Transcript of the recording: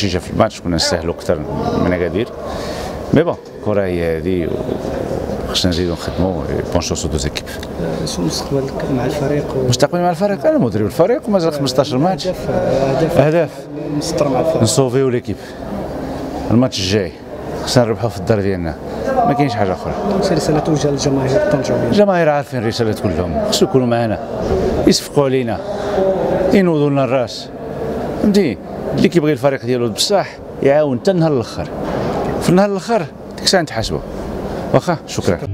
جيجا في الماتش كنا نستاهلوا اكثر من اكادير مي بون الكره هي هذه خصنا نزيدو نخدمو بون شونس دوز ايكيب. شنو مستقبلك مع الفريق؟ مستقبلي مع الفريق انا مدرب الفريق ومازال 15 ماتش. اهداف مسطر مع الفريق نسوفيو ليكيب. الماتش الجاي خصنا نربحو في الدار ديالنا ما كاينش حاجه اخرى. شنو رساله توجه للجماهير الطنجاويه؟ الجماهير عارفين الرسالات كلهم خصو يكونوا معنا يصفقوا علينا ينوضوا لنا الراس فهمتي. اللي كيبغي الفريق ديالو بصح يعاون حتى النهار الاخر في النهار الاخر ديك الساعه نتحاسبوا واخا. شكرا.